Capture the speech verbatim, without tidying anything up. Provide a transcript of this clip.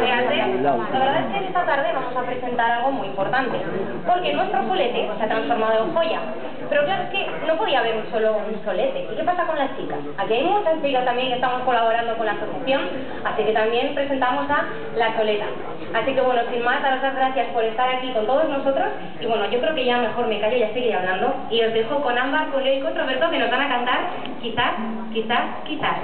Material. La verdad es que esta tarde vamos a presentar algo muy importante, porque nuestro solete se ha transformado en joya. Pero claro, es que no podía haber un solo un solete. ¿Y qué pasa con las chicas? Aquí hay muchas chicas también que estamos colaborando con la asociación, así que también presentamos a La Soleta. Así que bueno, sin más, daros las gracias por estar aquí con todos nosotros. Y bueno, yo creo que ya mejor me callo, ya seguiré hablando. Y os dejo con Ámbar, con Leo y con Roberto, que nos van a cantar Quizás, Quizás, Quizás.